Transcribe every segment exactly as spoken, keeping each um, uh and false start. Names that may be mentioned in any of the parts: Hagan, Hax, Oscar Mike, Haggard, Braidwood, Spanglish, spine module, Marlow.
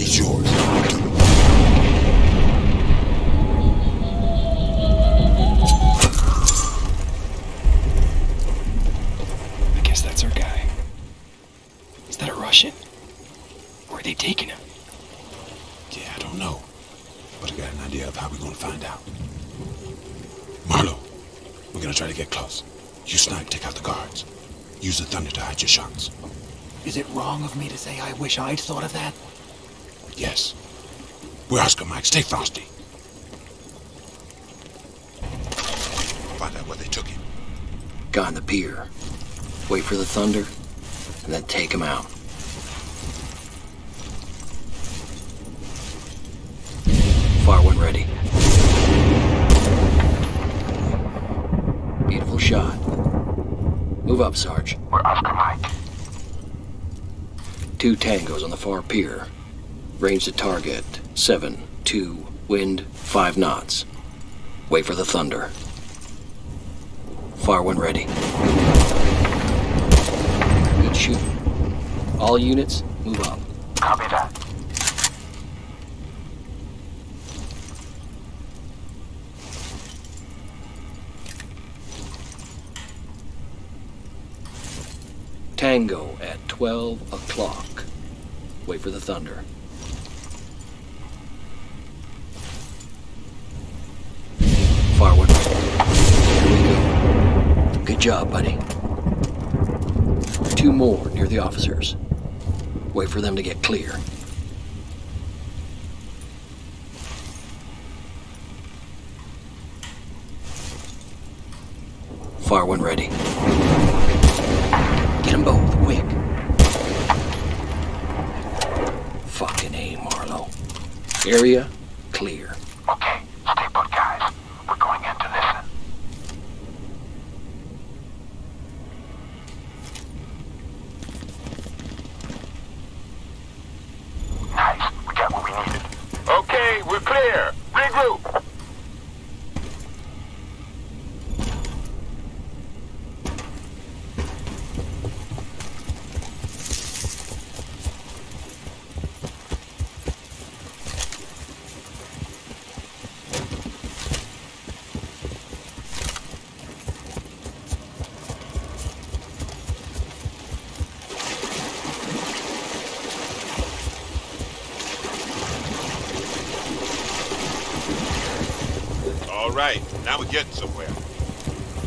is yours. I guess that's our guy. Is that a Russian? Where are they taking him? Yeah, I don't know. But I got an idea of how we're gonna find out. Marlow, we're gonna try to get close. You snipe, take out the guards. Use the thunder to hide your shots. Is it wrong of me to say I wish I'd thought of that? Yes. We're Oscar Mike. Stay frosty. Find out where they took him. Got on the pier. Wait for the thunder, and then take him out. Fire one ready. Beautiful shot. Move up, Sarge. We're Oscar Mike. Two tangos on the far pier. Range to target, seven, two, wind, five knots. Wait for the thunder. Fire when ready. Good shooting. All units, move up. Copy that. Tango at twelve o'clock. Wait for the thunder. Fire one. Here we go. Good job, buddy. Two more near the officers. Wait for them to get clear. Fire one ready. Get them both, quick. Fucking A, Marlow. Area, clear. Okay, stay put, guys. We're going in to listen. Nice, we got what we needed. Okay, we're clear. Regroup. Right, now we're getting somewhere.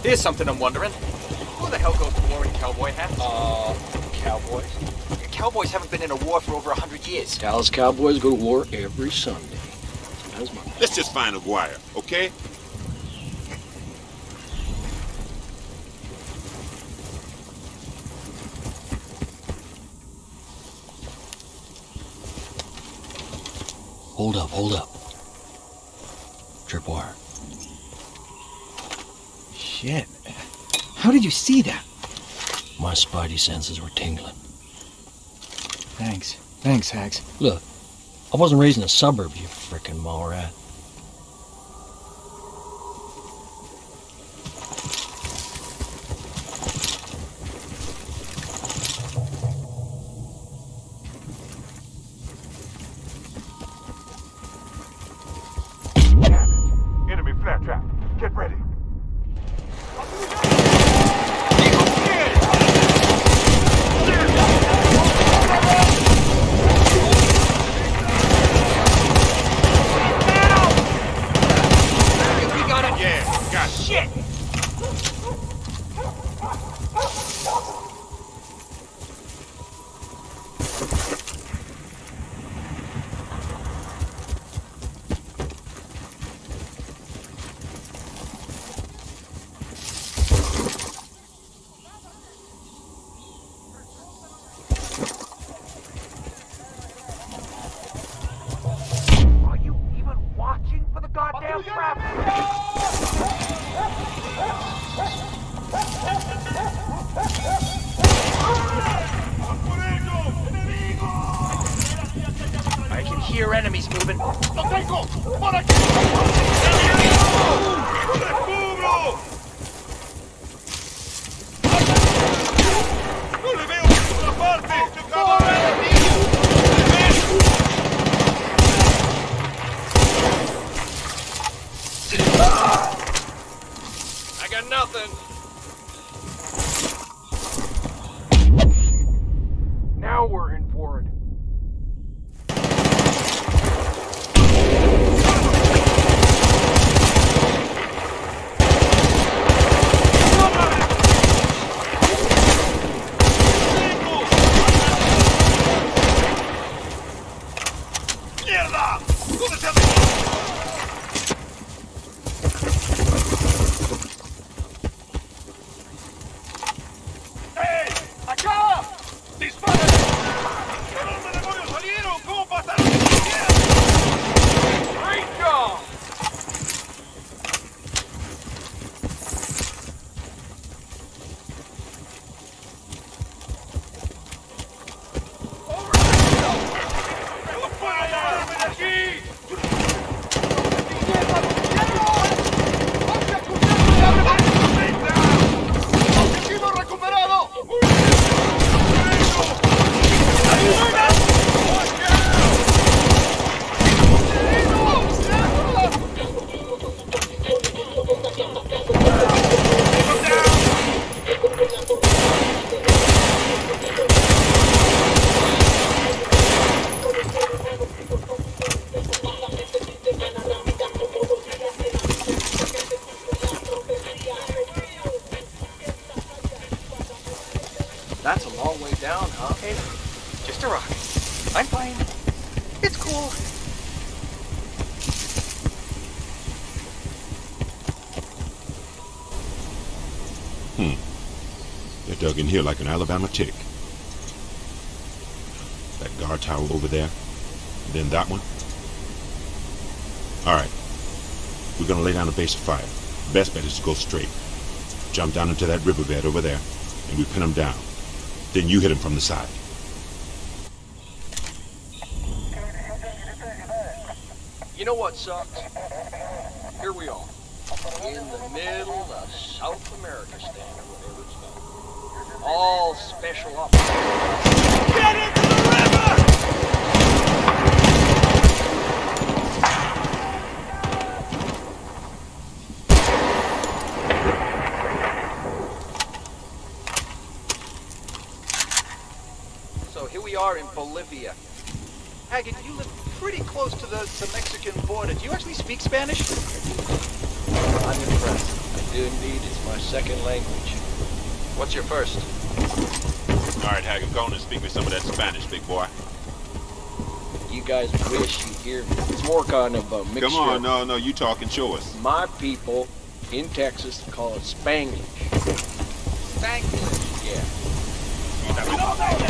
Here's something I'm wondering. Who the hell goes to war in cowboy hats? Uh, cowboys? Cowboys haven't been in a war for over a hundred years. Dallas cowboys go to war every Sunday. That's my... Let's just find a wire, okay? Hold up, hold up. Trip wire. Shit. How did you see that? My spidey senses were tingling. Thanks. Thanks, Hax. Look, I wasn't raised in a suburb, you frickin' mole rat. Your enemies moving. down, up. Hey, just a rock. I'm fine. It's cool. Hmm. They're dug in here like an Alabama tick. That guard tower over there. And then that one. Alright. We're gonna lay down a base of fire. Best bet is to go straight. Jump down into that riverbed over there, and we pin them down. Then you hit them from the side. You know what sucks? Here we are, in the middle of South America stand, or whatever it's called. All special operations. Get into the river! So here we are in Bolivia. Haggard, you live pretty close to the, the Mexican border. Do you actually speak Spanish? I'm impressed. I do indeed. It's my second language. What's your first? All right, Hagan, go on and speak me some of that Spanish, big boy. You guys wish you hear me. It's more kind of a mixture. Come on, no, no, you talking to us. My people in Texas call it Spanglish. Spanglish? Yeah. I don't know that.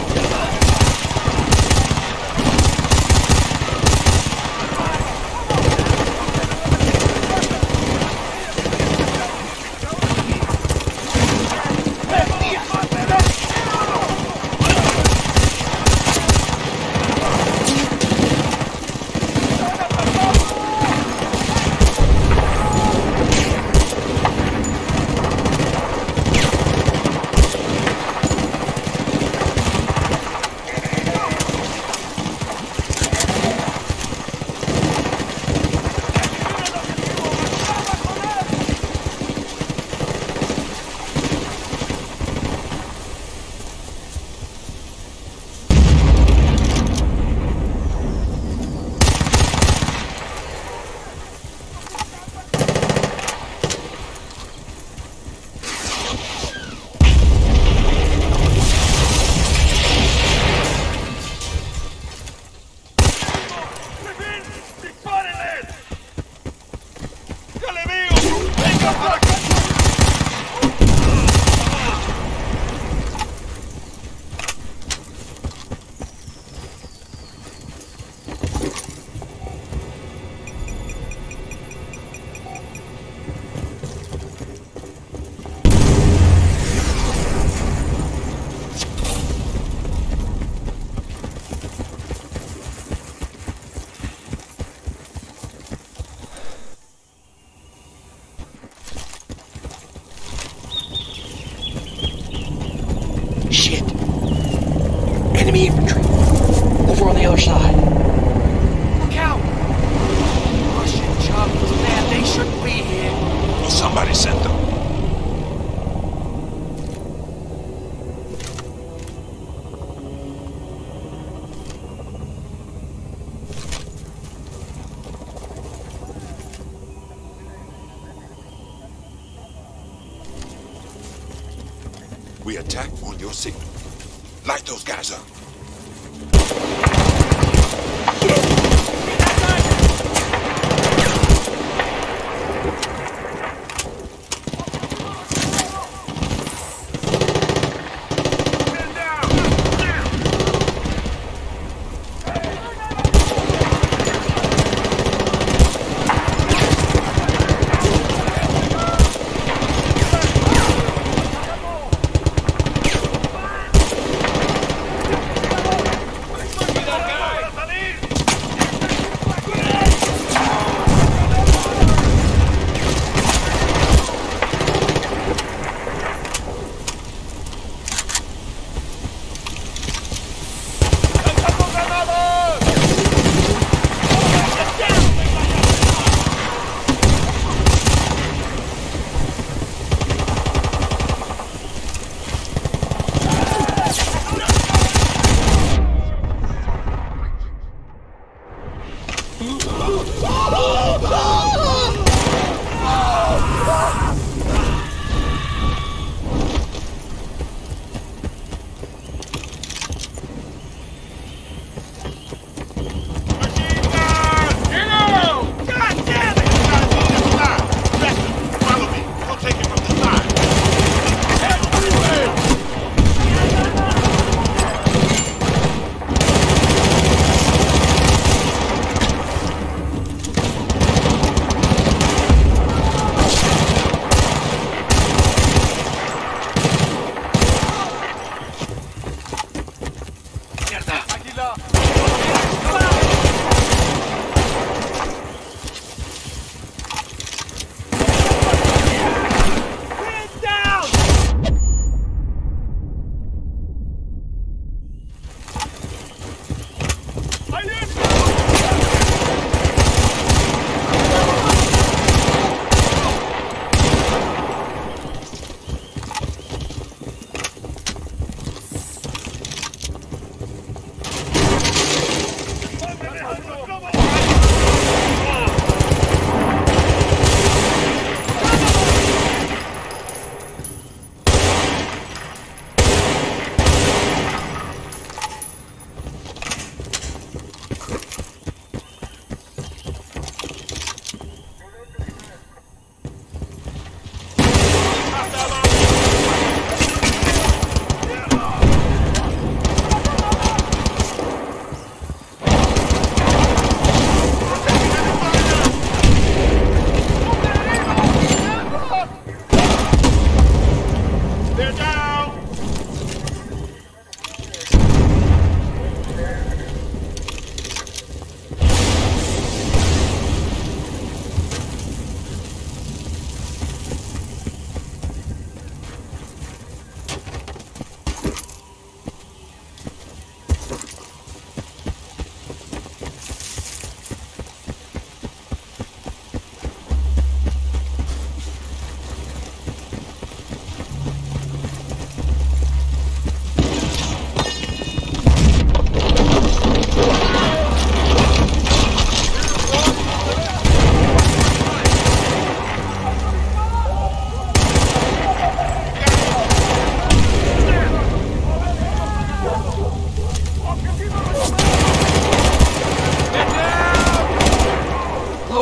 We attack on your signal. Light those guys up.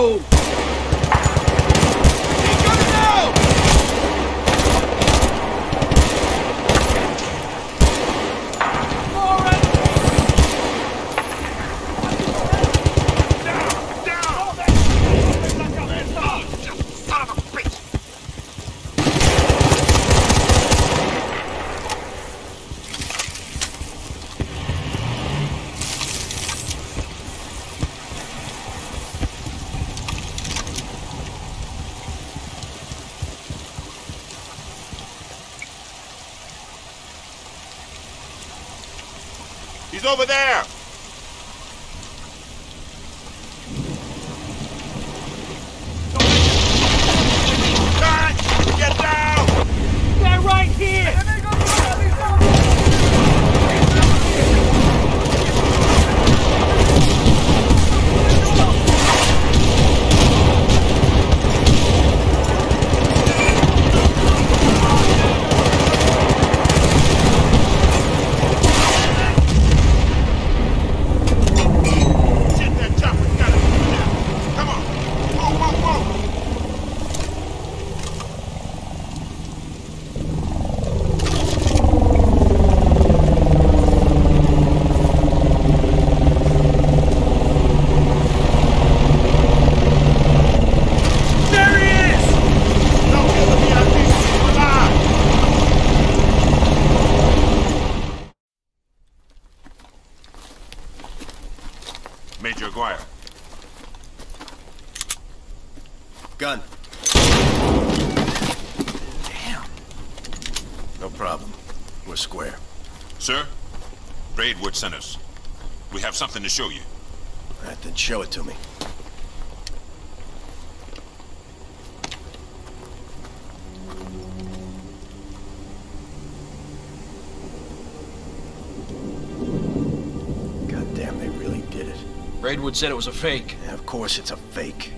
go! He's over there! Get down! They're right here! Gun. Damn. No problem. We're square. Sir, Braidwood sent us. We have something to show you. All right, then show it to me. Goddamn, they really did it. Braidwood said it was a fake. Yeah, of course it's a fake.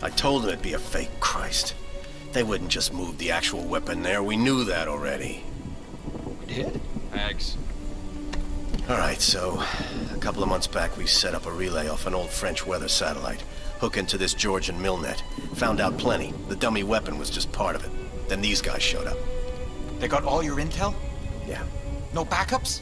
I told him it'd be a fake. Christ. They wouldn't just move the actual weapon there. We knew that already. We did? Hax. Alright, so a couple of months back we set up a relay off an old French weather satellite. Hook into this Georgian milnet. Found out plenty. The dummy weapon was just part of it. Then these guys showed up. They got all your intel? Yeah. No backups?